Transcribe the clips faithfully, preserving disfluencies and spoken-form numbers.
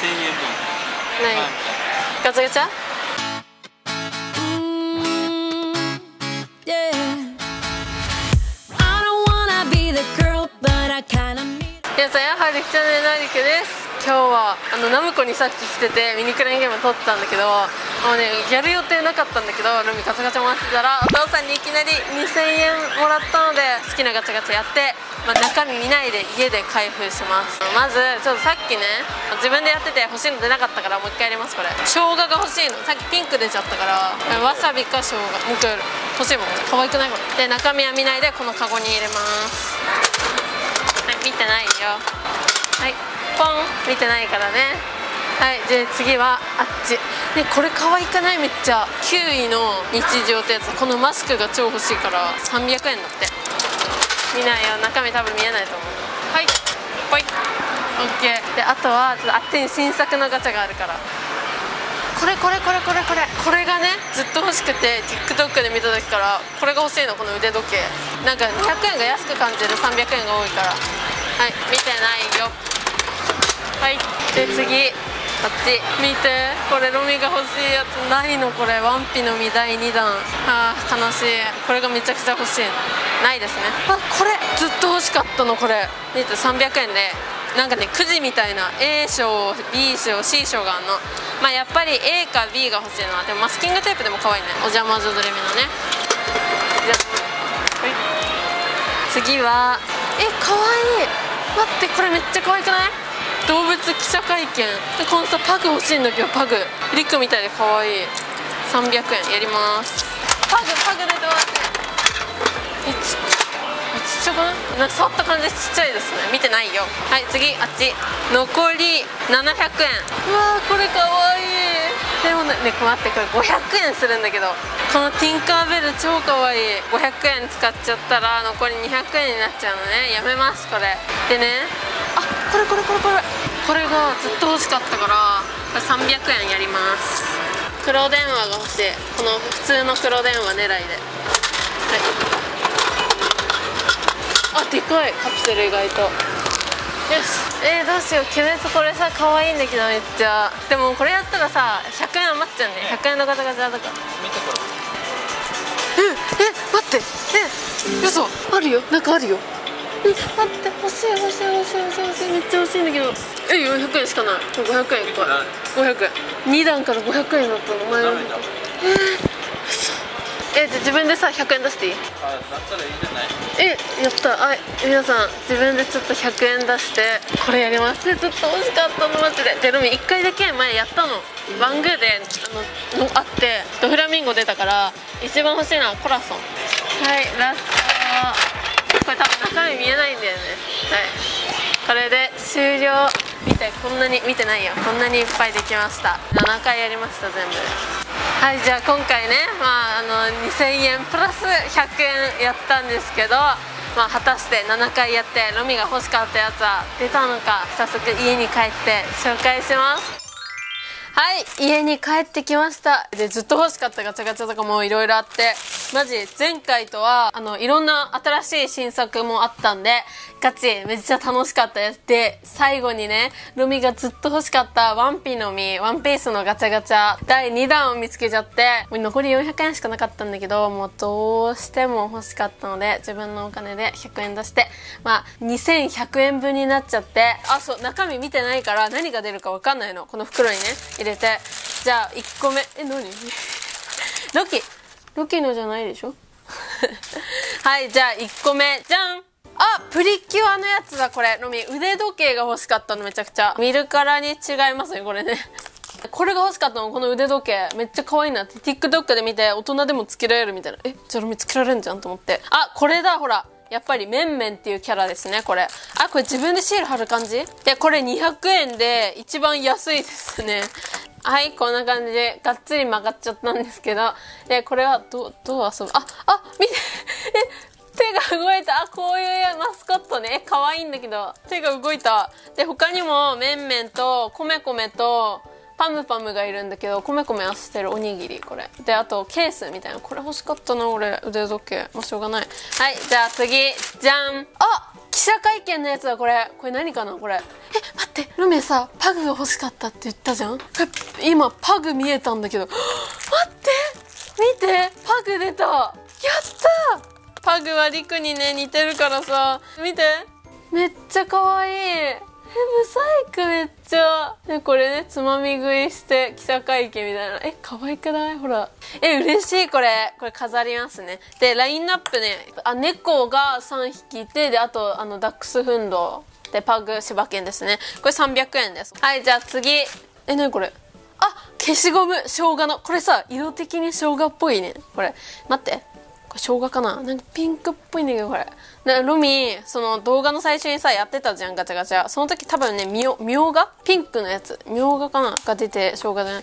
せんえんぶん。ない。ガチャガチャ？皆さん、やはりきちゃねなりくです。今日はあのナムコにさっき来ててミニクレーンゲーム撮ってたんだけど、もうねやる予定なかったんだけど、ルミガチャガチャ回してたらお父さんにいきなりにせんえんもらったので、好きなガチャガチャやって、まあ、中身見ないで家で開封します。まずちょっとさっきね自分でやってて欲しいの出なかったからもう一回やります。これ生姜が欲しいの、さっきピンク出ちゃったから、わさびか生姜もう一回欲しいもん。可愛くない？これで中身は見ないでこのカゴに入れます。はい、見てないよ。はい、ポン、見てないからね。はい、で次はあっちね。これ可愛くない？めっちゃきゅういの日常ってやつ。このマスクが超欲しいからさんびゃくえんだって。見ないよ、中身多分見えないと思う。はい、ぽい、オッケー。であとはちょっとあっちに新作のガチャがあるから、これこれこれこれこれこれがねずっと欲しくて TikTok で見た時からこれが欲しいの。この腕時計なんかにひゃくえんが安く感じる、さんびゃくえんが多いから。はい、見てないよ。はい、で次あっち見て、これロミが欲しいやつないの。これワンピの実だいにだん。あー悲しい。これがめちゃくちゃ欲しい。ないですね。あ、これずっと欲しかったの。これ見てさんびゃくえんで、なんかねくじみたいな A 賞 B 賞 C 賞があるの。まあやっぱり A か B が欲しいな。でもマスキングテープでも可愛いね。お邪魔女ドレミのね。じゃあ次はえ可愛い。待って、これめっちゃ可愛くない？動物記者会見で、このさパグ欲しいんだけど、パグリックみたいで可愛い。さんびゃくえんやります。パグパグ出てもらってえ、ちっちゃくない？なんか触った感じちっちゃいですね。見てないよ。はい、次あっち残りななひゃくえん。うわー、これ可愛い。でもね、待って、これごひゃくえんするんだけど、このティンカーベル超可愛い。ごひゃくえん使っちゃったら残りにひゃくえんになっちゃうのね。やめます、これでね。あ、これこれこれこれこれがずっと欲しかったから、これさんびゃくえんやります。黒電話が欲しい。この普通の黒電話狙いで。はい、あ、でかいカプセル意外と。よし、えー、どうしよう。鬼滅これさ可愛いんだけど、めっちゃ。でもこれやったらさひゃくえん余っちゃうね。ひゃくえんのガチャガチャだから。見てこれ。ええ、待って、え、嘘、あるよ、なんかあるよ。待って、欲しい欲しい欲しい欲しい欲しい、めっちゃ欲しいんだけど、え、よんひゃくえんしかない。ごひゃくえんこれごひゃくえん、にだんからごひゃくえんだったの前の。えー、えじゃあ自分でさひゃくえん出していい？あ、だったらいいじゃない。え、やった。あ、皆さん自分でちょっとひゃくえん出してこれやります。ずっと欲しかったのマジで。でルミいっかいだけ前やったの、バングーであのあってドフラミンゴ出たから、一番欲しいのはコラソン。はい、ラスト。これ多分中身見えないんだよね。はい、これで終了。見て、こんなに見てないよ。こんなにいっぱいできました。ななかいやりました、全部。はい、じゃあ今回ね、まあ、あのにせんえんプラスひゃくえんやったんですけど、まあ、果たしてななかいやってロミが欲しかったやつは出たのか、早速家に帰って紹介します。はい、家に帰ってきました。でずっと欲しかったガチャガチャとかもいろいろあって、マジ前回とはあのいろんな新しい新作もあったんで、ガチめっちゃ楽しかったです。で最後にね、ルミがずっと欲しかったワンピの実、ワンピースのガチャガチャだいにだんを見つけちゃって、もう残りよんひゃくえんしかなかったんだけど、もうどうしても欲しかったので自分のお金でひゃくえん出して、まあにせんひゃくえんぶんになっちゃって。あ、そう、中身見てないから何が出るかわかんないの。この袋にね入れじゃあいっこめ、え、何？ロキロキのじゃないでしょはい、じゃあいっこめじゃん。あ、プリキュアのやつだ。これロミ腕時計が欲しかったの。めちゃくちゃ見るからに違いますね、これねこれが欲しかったの、この腕時計。めっちゃ可愛いなって TikTok で見て、大人でもつけられるみたいな。え、じゃあロミつけられるんじゃんと思って。あ、これだ、ほら、やっぱりメンメンっていうキャラですね、これ。あ、これ自分でシール貼る感じで、これにひゃくえんで一番安いですね。はい、こんな感じで、がっつり曲がっちゃったんですけど。で、これは、ど、どう遊ぶ？あ、あ、見てえ、手が動いた。あ、こういうマスコットね。可愛いんだけど、手が動いた。で、他にも、メンメンと、コメコメと、パムパムがいるんだけど、コメコメ合わせてるおにぎり、これ。で、あと、ケースみたいな。これ欲しかったな、俺。腕時計。もうしょうがない。はい、じゃあ次、じゃん。あ、鬼記者会見のやつはこれこれ何かなこれ。え、待って、ルメさ、パグが欲しかったって言ったじゃん。これ今パグ見えたんだけど、待って見て、パグ出た。やった。パグはリクにね似てるからさ、見てめっちゃ可愛い。え、ブサイクめっちゃ。でこれね、つまみ食いして記者会見みたいな。え、可愛くない？ほら。え、嬉しいこれ。これ飾りますね。で、ラインナップね。あ、猫がさんびきいて、で、あと、あの、ダックスフンド。で、パグ、柴犬ですね。これさんびゃくえんです。はい、じゃあ次。え、なにこれ？あ、消しゴム、生姜の。これさ、色的に生姜っぽいね。これ。待って。これ生姜かな？なんかピンクっぽいんだけど、これ。な、ロミ、その動画の最初にさ、やってたじゃん、ガチャガチャ。その時多分ね、みょ、みょうが？ピンクのやつ。みょうがかな？が出て、生姜じゃない。あ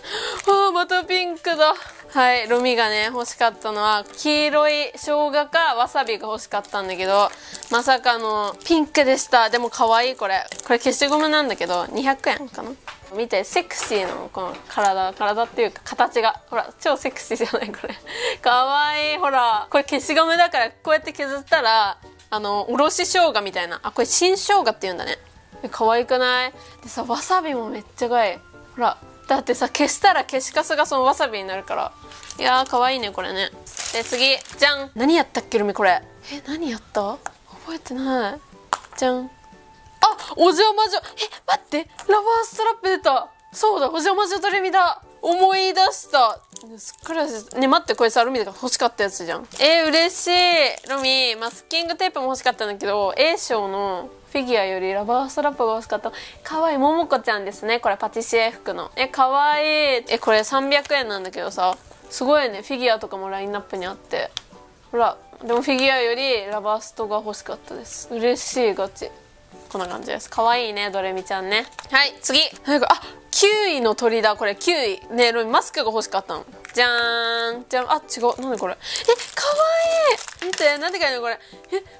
あ、またピンクだ。はい、ロミがね、欲しかったのは、黄色い生姜かわさびが欲しかったんだけど、まさかの、ピンクでした。でも可愛い、これ。これ消しゴムなんだけど、にひゃくえんかな？見て、セクシーのこの体、体っていうか形が。ほら、超セクシーじゃないこれ。かわいい、ほら。これ消しゴムだから、こうやって削ったら、あの、おろし生姜みたいな。あ、これ新生姜って言うんだね。かわいくない？でさ、わさびもめっちゃ可愛い。ほら。だってさ、消したら消しカスがそのわさびになるから。いやー、かわいいね、これね。で、次。じゃん！何やったっけ、ルミこれ。え、何やった？覚えてない。じゃん。あ、おじょまじょ。え、待って、ラバーストラップ出た。そうだ、おじょまじょドレミだ。思い出した。すっからね、待って、これさ、ルミが欲しかったやつじゃん。えー、嬉しい。ルミ、マスキングテープも欲しかったんだけど、A 賞のフィギュアよりラバーストラップが欲しかった。かわいい、ももこちゃんですね。これ、パティシエ服の。え、かわいい。え、これさんびゃくえんなんだけどさ、すごいね、フィギュアとかもラインナップにあって。ほら、でもフィギュアよりラバーストが欲しかったです。嬉しい、ガチ。こんな感じです。かわいいね、ドレミちゃんね。はい、次。なんか、あ、キウイの鳥だ、これ、キウイ。ね、ロミ、マスクが欲しかったの。じゃーん。じゃん。あ、違う。なんでこれ。え、かわいい。見て、なんでかいのこれ。え、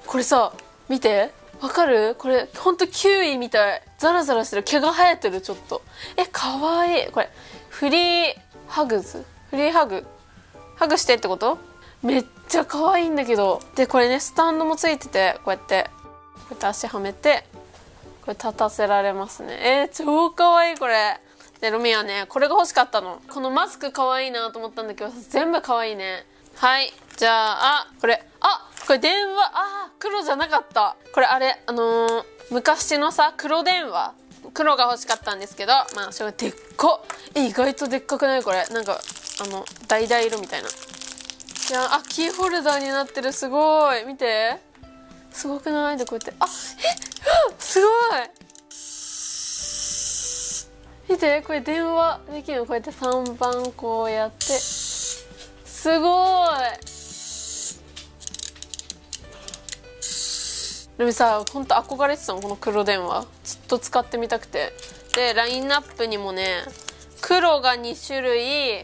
これさ、見て。わかる？これ、ほんとキウイみたい。ザラザラしてる。毛が生えてる、ちょっと。え、かわいい。これ、フリーハグズ。フリーハグ。ハグしてってこと？めっちゃかわいいんだけど。で、これね、スタンドもついてて、こうやって。こうやって足はめて、これ立たせられますね。えー、超かわいいこれ。で、ロミはね、これが欲しかったの。このマスクかわいいなと思ったんだけど、全部かわいいね。はい。じゃあ、あ、これ、あ、これ電話、あ、黒じゃなかった。これあれ、あのー、昔のさ、黒電話。黒が欲しかったんですけど、まあ、それでっか。え、意外とでっかくないこれ。なんか、あの、橙色みたいな。じゃあ、あ、キーホルダーになってる。すごい。見て。すごくないで、こうやって。あ、え、うん、すごい。見て、これ電話できるの。こうやってさんばんこうやって。すごい。でもさ、ほんと憧れてたの、この黒電話。ずっと使ってみたくて。で、ラインナップにもね、黒がにしゅるい、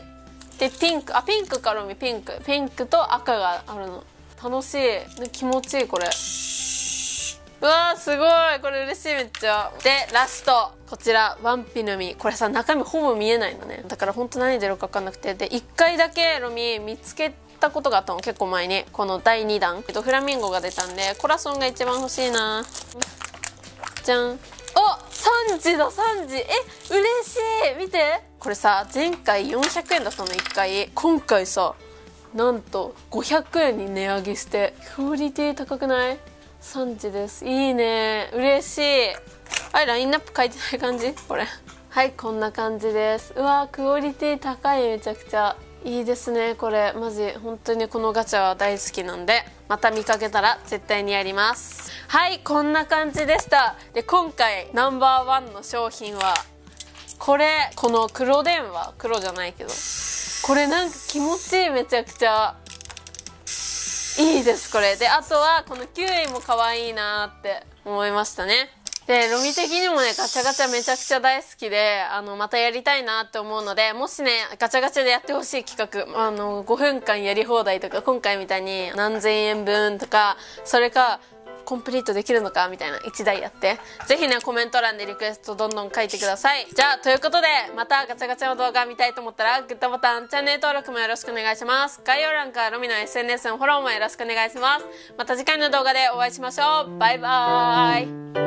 で、ピンク、あ、ピンクか、ロミ、ピンク。ピンクと赤があるの。楽しい。気持ちいい、これ。うわー、すごい。これ嬉しい、めっちゃ。で、ラスト。こちら、ワンピの実。これさ、中身ほぼ見えないのね。だからほんと何出るか分かんなくて。で、いっかいだけロミ見つけたことがあったの。結構前に。このだいにだん。えっと、フラミンゴが出たんで、コラソンが一番欲しいな。じゃん。あ、さんじだ、さんじ。え、嬉しい。見て。これさ、前回よんひゃくえんだったの、いっかい。今回さ、なんとごひゃくえんに値上げして、クオリティ高くない？ さんじです。いいね、嬉しい。はい、ラインナップ書いてない感じこれ。はい、こんな感じです。うわー、クオリティ高い。めちゃくちゃいいですね、これ。マジ本当にこのガチャは大好きなんで、また見かけたら絶対にやります。はい、こんな感じでした。で、今回ナンバーワンの商品はこれ。この黒電話、黒じゃないけど、これなんか気持ちいい。めちゃくちゃいいです、これ。で、あとはこのキウイも可愛いなーって思いましたね。で、ロミ的にもね、ガチャガチャめちゃくちゃ大好きで、あの、またやりたいなって思うので、もしね、ガチャガチャでやってほしい企画、あの、ごふんかんやり放題とか、今回みたいになんぜんえんぶんとか、それか、コンプリートできるのかみたいな一台やって、ぜひね、コメント欄でリクエストどんどん書いてください。じゃあ、ということで、またガチャガチャの動画見たいと思ったら、グッドボタン、チャンネル登録もよろしくお願いします。概要欄からロミの エスエヌエス のフォローもよろしくお願いします。また次回の動画でお会いしましょう。バイバーイ。